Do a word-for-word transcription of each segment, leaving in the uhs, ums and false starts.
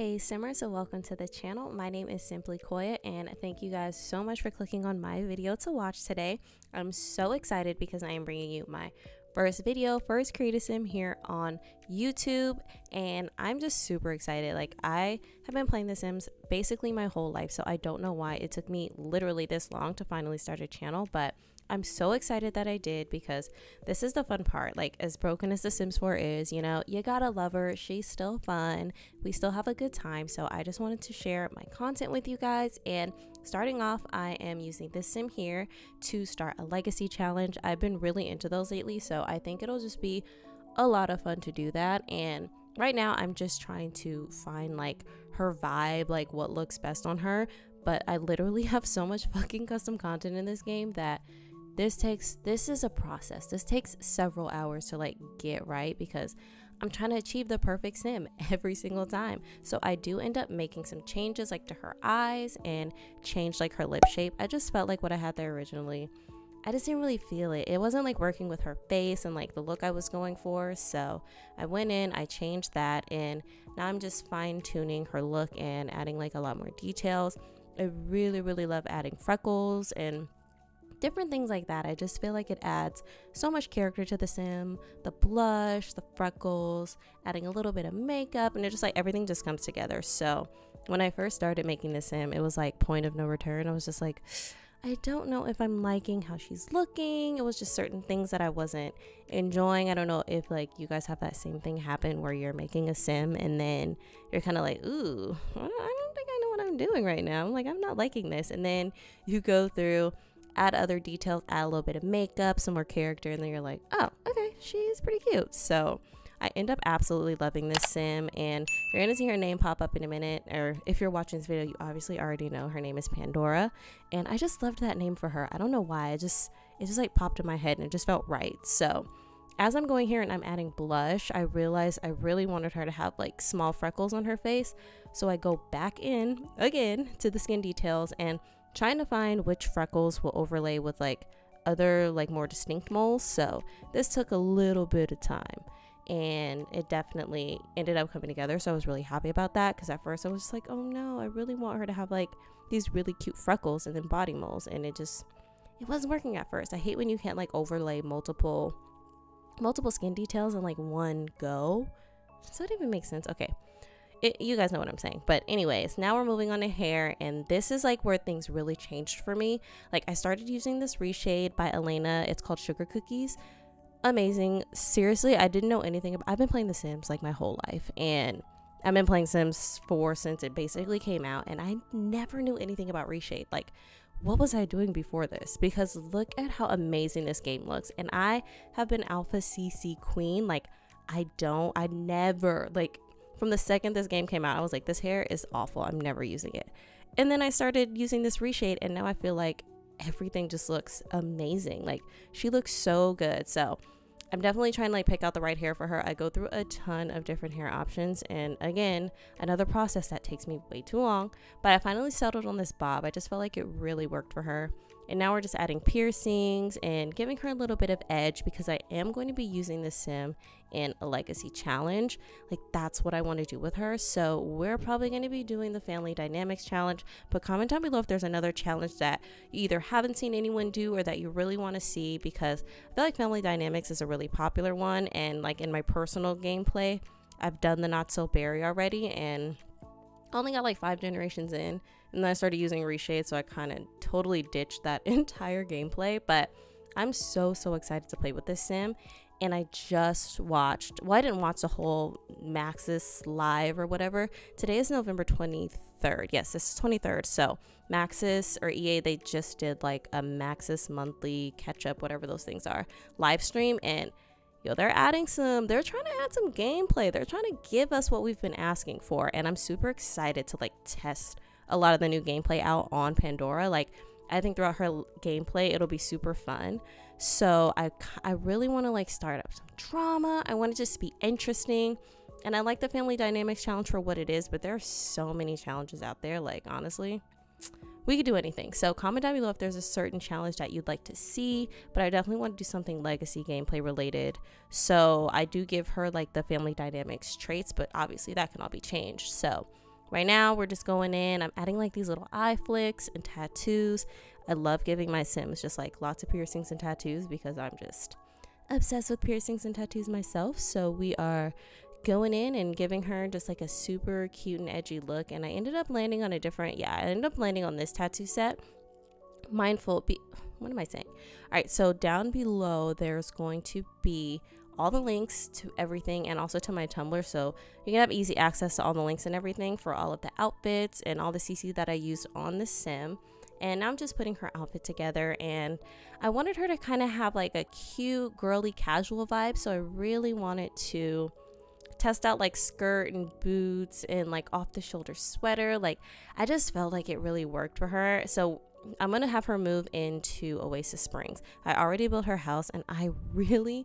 Hey Simmers, and welcome to the channel. My name is Simply Koya, and thank you guys so much for clicking on my video to watch today. I'm so excited because I am bringing you my first video, first creative sim here on YouTube, and I'm just super excited. Like, I have been playing The Sims basically my whole life, so I don't know why it took me literally this long to finally start a channel, but I'm so excited that I did because this is the fun part. Like, as broken as The Sims four is, you know, you gotta love her. She's still fun. We still have a good time. So I just wanted to share my content with you guys. And starting off, I am using this sim here to start a legacy challenge. I've been really into those lately, so I think it'll just be a lot of fun to do that. And right now I'm just trying to find like her vibe, like what looks best on her. But I literally have so much fucking custom content in this game that This takes, this is a process. This takes several hours to like get right because I'm trying to achieve the perfect sim every single time. So I do end up making some changes like to her eyes and change like her lip shape. I just felt like what I had there originally, I just didn't really feel it. It wasn't like working with her face and like the look I was going for. So I went in, I changed that, and now I'm just fine tuning her look and adding like a lot more details. I really, really love adding freckles and different things like that. I just feel like it adds so much character to the sim. The blush, the freckles, adding a little bit of makeup, and it just like everything just comes together. So when I first started making the sim, it was like point of no return. I was just like, I don't know if I'm liking how she's looking. It was just certain things that I wasn't enjoying. I don't know if like you guys have that same thing happen where you're making a sim and then you're kind of like, ooh, I don't think I know what I'm doing right now. I'm like, I'm not liking this. And then you go through, add other details, add a little bit of makeup, some more character, and then you're like, oh, okay, she's pretty cute. So I end up absolutely loving this sim, and you're gonna see her name pop up in a minute, or if you're watching this video, you obviously already know her name is Pandora, and I just loved that name for her. I don't know why, I just it just like popped in my head and it just felt right. So as I'm going here and I'm adding blush, I realized I really wanted her to have like small freckles on her face, so I go back in again to the skin details and trying to find which freckles will overlay with like other like more distinct moles. So this took a little bit of time, and it definitely ended up coming together, so I was really happy about that because at first I was just like, oh no, I really want her to have like these really cute freckles and then body moles, and it just it wasn't working at first. I hate when you can't like overlay multiple multiple skin details in like one go. Does that even make sense? Okay, It, you guys know what I'm saying. But anyways, now we're moving on to hair, and this is like where things really changed for me. Like, I started using this Reshade by Elena. It's called Sugar Cookies. Amazing. Seriously, I didn't know anything about, I've been playing The Sims like my whole life, and I've been playing Sims four since it basically came out, and I never knew anything about Reshade. Like, what was I doing before this? Because look at how amazing this game looks, and I have been Alpha C C Queen. Like, I don't, I never, like, from the second this game came out, I was like, this hair is awful, I'm never using it. And then I started using this Reshade, and now I feel like everything just looks amazing. Like, she looks so good. So I'm definitely trying to like pick out the right hair for her. I go through a ton of different hair options, and again, another process that takes me way too long, but I finally settled on this bob. I just felt like it really worked for her. And now we're just adding piercings and giving her a little bit of edge because I am going to be using this sim in a legacy challenge. Like, that's what I want to do with her. So we're probably going to be doing the Family Dynamics Challenge, but comment down below if there's another challenge that you either haven't seen anyone do or that you really want to see, because I feel like Family Dynamics is a really popular one. And like in my personal gameplay, I've done the Not So Berry already, and I only got like five generations in, and then I started using Reshade, so I kind of totally ditched that entire gameplay. But I'm so so excited to play with this sim, and I just watched, well, I didn't watch the whole Maxis live or whatever. Today is November twenty-third. Yes, this is twenty-third. So Maxis or E A, they just did like a Maxis monthly catch up, whatever those things are, live stream, and yo, they're adding some, they're trying to add some gameplay. They're trying to give us what we've been asking for, and I'm super excited to like test a lot of the new gameplay out on Pandora. Like, I think throughout her gameplay, it'll be super fun. So I, I really want to like start up some drama. I want it just to be interesting, and I like the Family Dynamics Challenge for what it is, but there are so many challenges out there. Like, honestly, we could do anything. So comment down below if there's a certain challenge that you'd like to see, but I definitely want to do something legacy gameplay related. So I do give her like the Family Dynamics traits, but obviously that can all be changed. So Right now, we're just going in. I'm adding like these little eye flicks and tattoos. I love giving my Sims just like lots of piercings and tattoos because I'm just obsessed with piercings and tattoos myself. So we are going in and giving her just like a super cute and edgy look. And I ended up landing on a different, yeah, I ended up landing on this tattoo set. Mindful, be, what am I saying? All right, so down below, there's going to be all the links to everything and also to my Tumblr, so you can have easy access to all the links and everything for all of the outfits and all the C C that I used on the Sim. And now I'm just putting her outfit together, and I wanted her to kind of have like a cute, girly, casual vibe, so I really wanted to test out like skirt and boots and like off-the-shoulder sweater. Like, I just felt like it really worked for her, so I'm gonna have her move into Oasis Springs. I already built her house, and I really,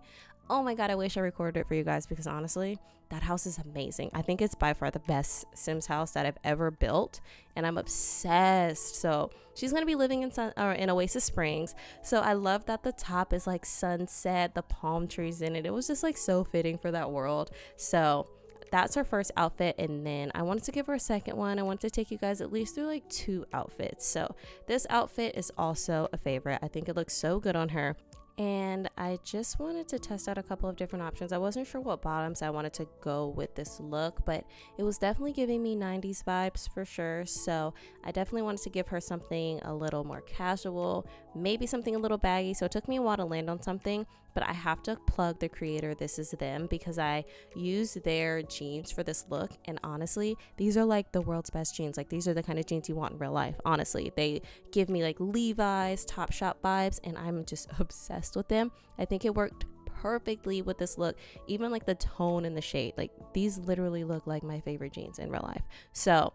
oh my god, I wish I recorded it for you guys, because honestly, that house is amazing. I think it's by far the best Sims house that I've ever built, and I'm obsessed. So she's gonna be living in sun or in Oasis Springs. So I love that the top is like sunset, the palm trees in it. It was just like so fitting for that world. So that's her first outfit, and then I wanted to give her a second one. I wanted to take you guys at least through like two outfits. So this outfit is also a favorite. I think it looks so good on her, and I just wanted to test out a couple of different options. I wasn't sure what bottoms I wanted to go with this look, but it was definitely giving me nineties vibes for sure, so I definitely wanted to give her something a little more casual, maybe something a little baggy. So it took me a while to land on something, but I have to plug the creator This Is Them, because I used their jeans for this look, and honestly, these are like the world's best jeans. Like, these are the kind of jeans you want in real life. Honestly, they give me like Levi's, Top Shop vibes, and I'm just obsessed with them. I think it worked perfectly with this look, even like the tone and the shade. Like, these literally look like my favorite jeans in real life, so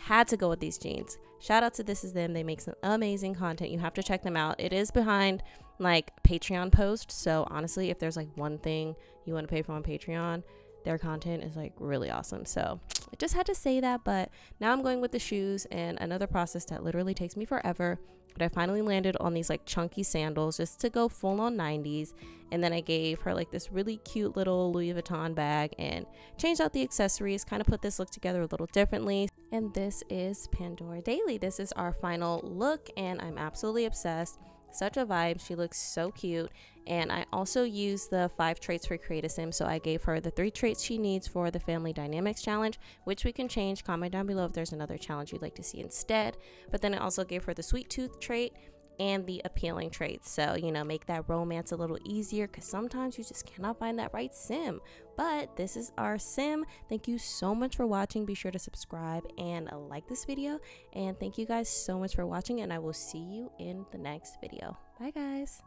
had to go with these jeans. Shout out to This Is Them. They make some amazing content. You have to check them out. It is behind like Patreon post, so honestly, if there's like one thing you want to pay for on Patreon, their content is like really awesome. So I just had to say that. But now I'm going with the shoes, and another process that literally takes me forever, but I finally landed on these like chunky sandals just to go full on nineties. And then I gave her like this really cute little Louis Vuitton bag and changed out the accessories, kind of put this look together a little differently. And this is Pandora Daily. This is our final look, and I'm absolutely obsessed. Such a vibe. She looks so cute. And I also used the five traits for Create a Sim, so I gave her the three traits she needs for the Family Dynamics Challenge, which we can change. Comment down below if there's another challenge you'd like to see instead. But then I also gave her the sweet tooth trait and the appealing traits, so, you know, make that romance a little easier, because sometimes you just cannot find that right Sim. But this is our Sim. Thank you so much for watching. Be sure to subscribe and like this video, and thank you guys so much for watching, and I will see you in the next video. Bye guys.